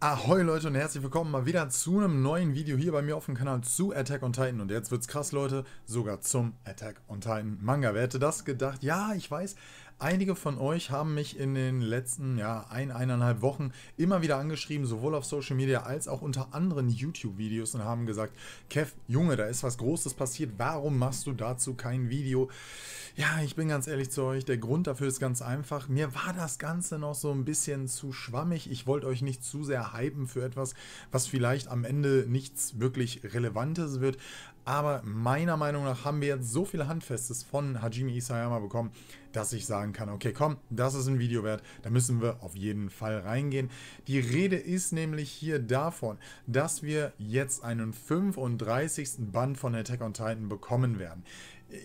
Ahoi Leute und herzlich willkommen mal wieder zu einem neuen Video hier bei mir auf dem Kanal zu Attack on Titan. Und jetzt wird's krass, Leute, sogar zum Attack on Titan Manga. Wer hätte das gedacht? Ja, ich weiß, einige von euch haben mich in den letzten, ja, eineinhalb Wochen immer wieder angeschrieben, sowohl auf Social Media als auch unter anderen YouTube-Videos und haben gesagt, Kev, Junge, da ist was Großes passiert, warum machst du dazu kein Video? Ja, ich bin ganz ehrlich zu euch, der Grund dafür ist ganz einfach, mir war das Ganze noch so ein bisschen zu schwammig, ich wollte euch nicht zu sehr hypen für etwas, was vielleicht am Ende nichts wirklich Relevantes wird, aber meiner Meinung nach haben wir jetzt so viel Handfestes von Hajime Isayama bekommen, dass ich sagen kann, okay, komm, das ist ein Video wert, da müssen wir auf jeden Fall reingehen. Die Rede ist nämlich hier davon, dass wir jetzt einen 35. Band von Attack on Titan bekommen werden.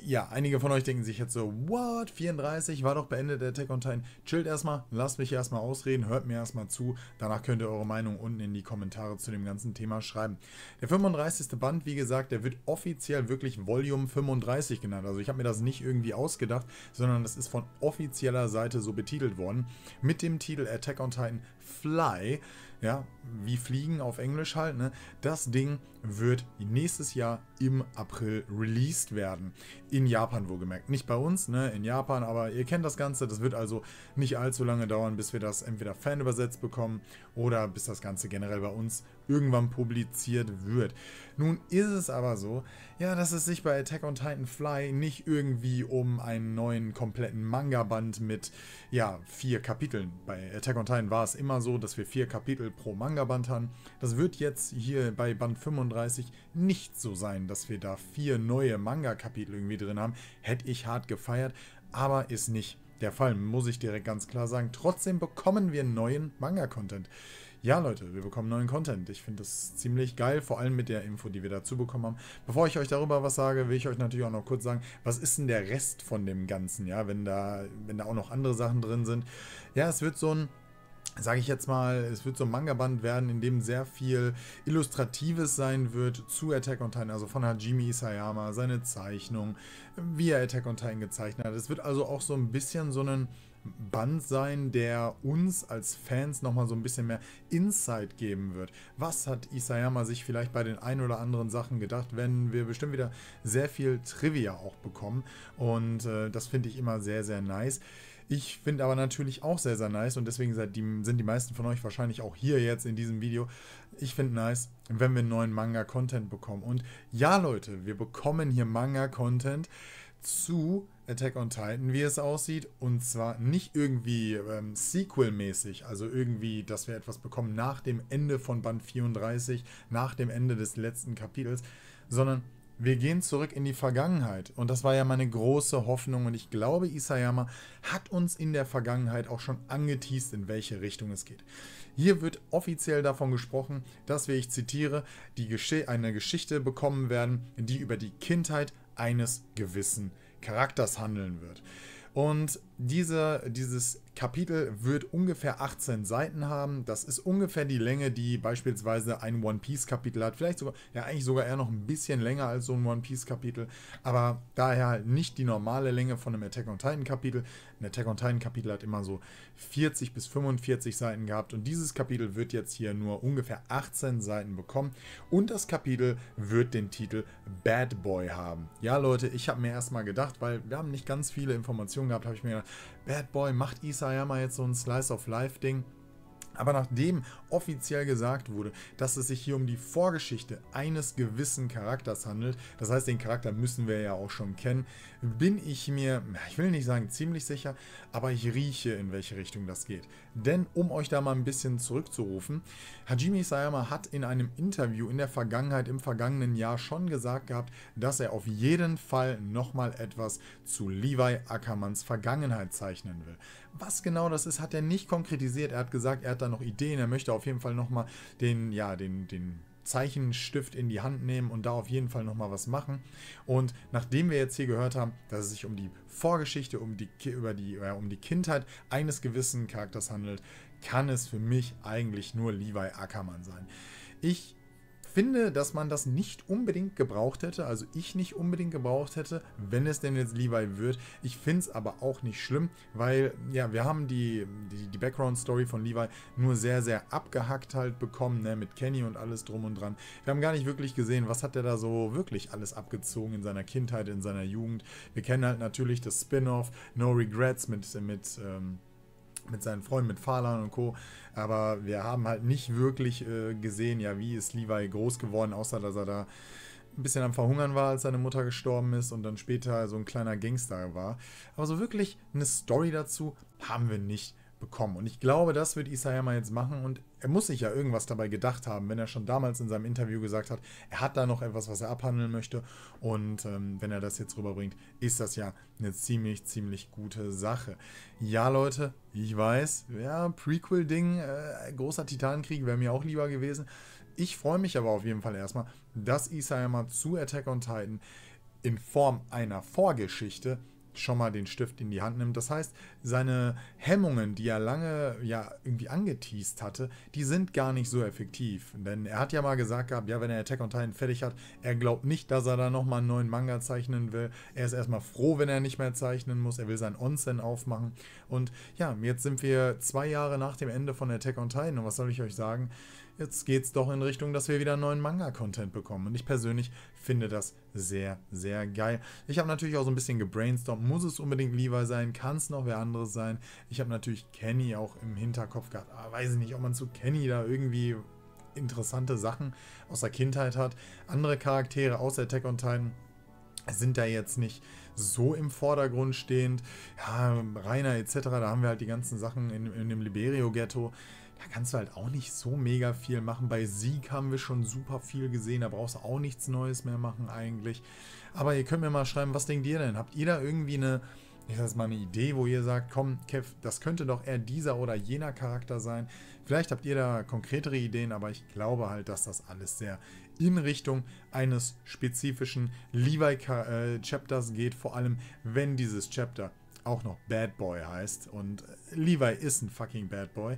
Ja, einige von euch denken sich jetzt so, what, 34, war doch beendet der Attack on Titan. Chillt erstmal, lasst mich erstmal ausreden, hört mir erstmal zu, danach könnt ihr eure Meinung unten in die Kommentare zu dem ganzen Thema schreiben. Der 35. Band, wie gesagt, der wird offiziell wirklich Volume 35 genannt, also ich habe mir das nicht irgendwie ausgedacht, sondern das ist von offizieller Seite so betitelt worden, mit dem Titel Attack on Titan Fly, ja, wie Fliegen auf Englisch halt, ne? Das Ding wird nächstes Jahr im April released werden. In Japan wohlgemerkt. Nicht bei uns, ne? In Japan, aber ihr kennt das Ganze. Das wird also nicht allzu lange dauern, bis wir das entweder fanübersetzt bekommen oder bis das Ganze generell bei uns irgendwann publiziert wird. Nun ist es aber so, ja, dass es sich bei Attack on Titan Fly nicht irgendwie um einen neuen kompletten Manga-Band mit, ja, 4 Kapiteln. Bei Attack on Titan war es immer so, dass wir 4 Kapitel pro Manga-Band haben. Das wird jetzt hier bei Band 35 nicht so sein, dass wir da 4 neue Manga-Kapitel irgendwie drin haben. Hätte ich hart gefeiert, aber ist nicht der Fall, muss ich direkt ganz klar sagen. Trotzdem bekommen wir neuen Manga-Content. Ja, Leute, wir bekommen neuen Content. Ich finde das ziemlich geil, vor allem mit der Info, die wir dazu bekommen haben. Bevor ich euch darüber was sage, will ich euch natürlich auch noch kurz sagen, was ist denn der Rest von dem Ganzen, ja, wenn da auch noch andere Sachen drin sind. Ja, es wird so ein, sage ich jetzt mal, es wird so ein Manga-Band werden, in dem sehr viel Illustratives sein wird zu Attack on Titan, also von Hajime Isayama, seine Zeichnung, wie er Attack on Titan gezeichnet hat. Es wird also auch so ein bisschen so ein Band sein, der uns als Fans nochmal so ein bisschen mehr Insight geben wird. Was hat Isayama sich vielleicht bei den ein oder anderen Sachen gedacht, wenn wir bestimmt wieder sehr viel Trivia auch bekommen. Und das finde ich immer sehr, sehr nice. Ich finde aber natürlich auch sehr, sehr nice und deswegen sind die meisten von euch wahrscheinlich auch hier jetzt in diesem Video. Ich finde nice, wenn wir neuen Manga-Content bekommen. Und ja, Leute, wir bekommen hier Manga-Content zu Attack on Titan, wie es aussieht, und zwar nicht irgendwie Sequel-mäßig, also irgendwie, dass wir etwas bekommen nach dem Ende von Band 34, nach dem Ende des letzten Kapitels, sondern wir gehen zurück in die Vergangenheit und das war ja meine große Hoffnung und ich glaube, Isayama hat uns in der Vergangenheit auch schon angeteast, in welche Richtung es geht. Hier wird offiziell davon gesprochen, dass wir, ich zitiere, eine Geschichte bekommen werden, die über die Kindheit eines gewissen Charakters handeln wird. Und dieses Kapitel wird ungefähr 18 Seiten haben. Das ist ungefähr die Länge, die beispielsweise ein One Piece Kapitel hat. Vielleicht sogar, ja, eigentlich sogar eher noch ein bisschen länger als so ein One Piece Kapitel. Aber daher halt nicht die normale Länge von einem Attack on Titan Kapitel. Ein Attack on Titan Kapitel hat immer so 40 bis 45 Seiten gehabt. Und dieses Kapitel wird jetzt hier nur ungefähr 18 Seiten bekommen. Und das Kapitel wird den Titel Bad Boy haben. Ja, Leute, ich habe mir erstmal gedacht, weil wir haben nicht ganz viele Informationen gehabt, habe ich mir gedacht, Bad Boy, macht Isayama jetzt so ein Slice of Life Ding? Aber nachdem offiziell gesagt wurde, dass es sich hier um die Vorgeschichte eines gewissen Charakters handelt, das heißt, den Charakter müssen wir ja auch schon kennen, bin ich mir, ich will nicht sagen ziemlich sicher, aber ich rieche, in welche Richtung das geht. Denn, um euch da mal ein bisschen zurückzurufen, Hajime Isayama hat in einem Interview in der Vergangenheit, im vergangenen Jahr schon gesagt gehabt, dass er auf jeden Fall nochmal etwas zu Levi Ackermanns Vergangenheit zeichnen will. Was genau das ist, hat er nicht konkretisiert. Er hat gesagt, er hat da noch Ideen, er möchte auf jeden Fall nochmal den Zeichenstift in die Hand nehmen und da auf jeden Fall nochmal was machen. Und nachdem wir jetzt hier gehört haben, dass es sich um die Vorgeschichte, um die Kindheit eines gewissen Charakters handelt, kann es für mich eigentlich nur Levi Ackermann sein. Ich finde, dass man das nicht unbedingt gebraucht hätte, also ich nicht unbedingt gebraucht hätte, wenn es denn jetzt Levi wird. Ich finde es aber auch nicht schlimm, weil ja, wir haben die Background-Story von Levi nur sehr, sehr abgehackt halt bekommen, ne, mit Kenny und alles drum und dran. Wir haben gar nicht wirklich gesehen, was hat der da so wirklich alles abgezogen in seiner Kindheit, in seiner Jugend. Wir kennen halt natürlich das Spin-Off No Regrets mit seinen Freunden, mit Farlan und Co. Aber wir haben halt nicht wirklich gesehen, ja, wie ist Levi groß geworden, außer dass er da ein bisschen am Verhungern war, als seine Mutter gestorben ist und dann später so ein kleiner Gangster war. Aber so wirklich eine Story dazu haben wir nicht bekommen. Und ich glaube, das wird Isayama jetzt machen und er muss sich ja irgendwas dabei gedacht haben, wenn er schon damals in seinem Interview gesagt hat, er hat da noch etwas, was er abhandeln möchte und wenn er das jetzt rüberbringt, ist das ja eine ziemlich, ziemlich gute Sache. Ja, Leute, ich weiß, ja, Prequel-Ding, großer Titanenkrieg wäre mir auch lieber gewesen. Ich freue mich aber auf jeden Fall erstmal, dass Isayama zu Attack on Titan in Form einer Vorgeschichte schon mal den Stift in die Hand nimmt. Das heißt, seine Hemmungen, die er lange ja irgendwie angeteast hatte, die sind gar nicht so effektiv. Denn er hat ja mal gesagt gehabt, ja, wenn er Attack on Titan fertig hat, er glaubt nicht, dass er da nochmal einen neuen Manga zeichnen will. Er ist erstmal froh, wenn er nicht mehr zeichnen muss. Er will sein Onsen aufmachen. Und ja, jetzt sind wir 2 Jahre nach dem Ende von Attack on Titan. Und was soll ich euch sagen? Jetzt geht es doch in Richtung, dass wir wieder neuen Manga-Content bekommen. Und ich persönlich finde das sehr, sehr geil. Ich habe natürlich auch so ein bisschen gebrainstormt. Muss es unbedingt Levi sein? Kann es noch wer anderes sein? Ich habe natürlich Kenny auch im Hinterkopf gehabt. Aber weiß ich nicht, ob man zu Kenny da irgendwie interessante Sachen aus der Kindheit hat. Andere Charaktere aus Attack on Titan sind da jetzt nicht so im Vordergrund stehend. Ja, Rainer etc., da haben wir halt die ganzen Sachen in dem Liberio-Ghetto. Da kannst du halt auch nicht so mega viel machen. Bei Sieg haben wir schon super viel gesehen. Da brauchst du auch nichts Neues mehr machen eigentlich. Aber ihr könnt mir mal schreiben, was denkt ihr denn? Habt ihr da irgendwie eine, ich sag mal, eine Idee, wo ihr sagt, komm, Kev, das könnte doch eher dieser oder jener Charakter sein? Vielleicht habt ihr da konkretere Ideen, aber ich glaube halt, dass das alles sehr in Richtung eines spezifischen Levi-Chapters geht. Vor allem, wenn dieses Chapter auch noch Bad Boy heißt und Levi ist ein fucking Bad Boy.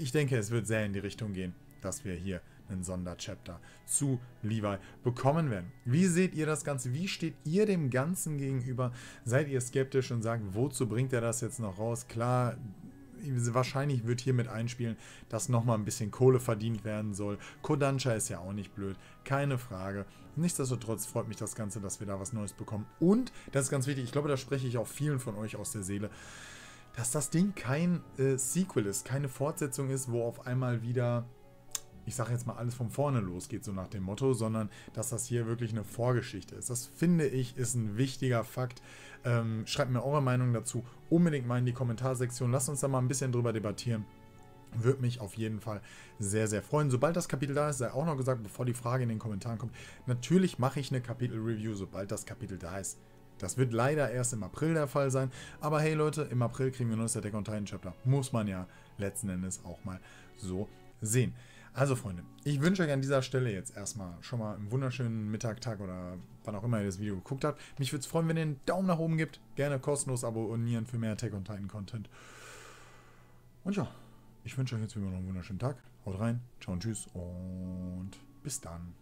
Ich denke, es wird sehr in die Richtung gehen, dass wir hier einen Sonderchapter zu Levi bekommen werden. Wie seht ihr das Ganze? Wie steht ihr dem Ganzen gegenüber? Seid ihr skeptisch und sagt, wozu bringt er das jetzt noch raus? Klar, wahrscheinlich wird hier mit einspielen, dass nochmal ein bisschen Kohle verdient werden soll. Kodansha ist ja auch nicht blöd, keine Frage. Nichtsdestotrotz freut mich das Ganze, dass wir da was Neues bekommen. Und, das ist ganz wichtig, ich glaube, da spreche ich auch vielen von euch aus der Seele, dass das Ding kein Sequel ist, keine Fortsetzung ist, wo auf einmal wieder, ich sage jetzt mal, alles von vorne losgeht, so nach dem Motto, sondern dass das hier wirklich eine Vorgeschichte ist. Das finde ich, ist ein wichtiger Fakt. Schreibt mir eure Meinung dazu unbedingt mal in die Kommentarsektion. Lasst uns da mal ein bisschen drüber debattieren. Würde mich auf jeden Fall sehr, sehr freuen. Sobald das Kapitel da ist, sei auch noch gesagt, bevor die Frage in den Kommentaren kommt, natürlich mache ich eine Kapitel-Review, sobald das Kapitel da ist. Das wird leider erst im April der Fall sein. Aber hey Leute, im April kriegen wir ein neues Attack on Titan Chapter. Muss man ja letzten Endes auch mal so sehen. Also Freunde, ich wünsche euch an dieser Stelle jetzt erstmal schon mal einen wunderschönen Mittag, Tag oder wann auch immer ihr das Video geguckt habt. Mich würde es freuen, wenn ihr einen Daumen nach oben gebt. Gerne kostenlos abonnieren für mehr Attack on Titan Content. Und ja, ich wünsche euch jetzt wieder noch einen wunderschönen Tag. Haut rein, ciao und tschüss und bis dann.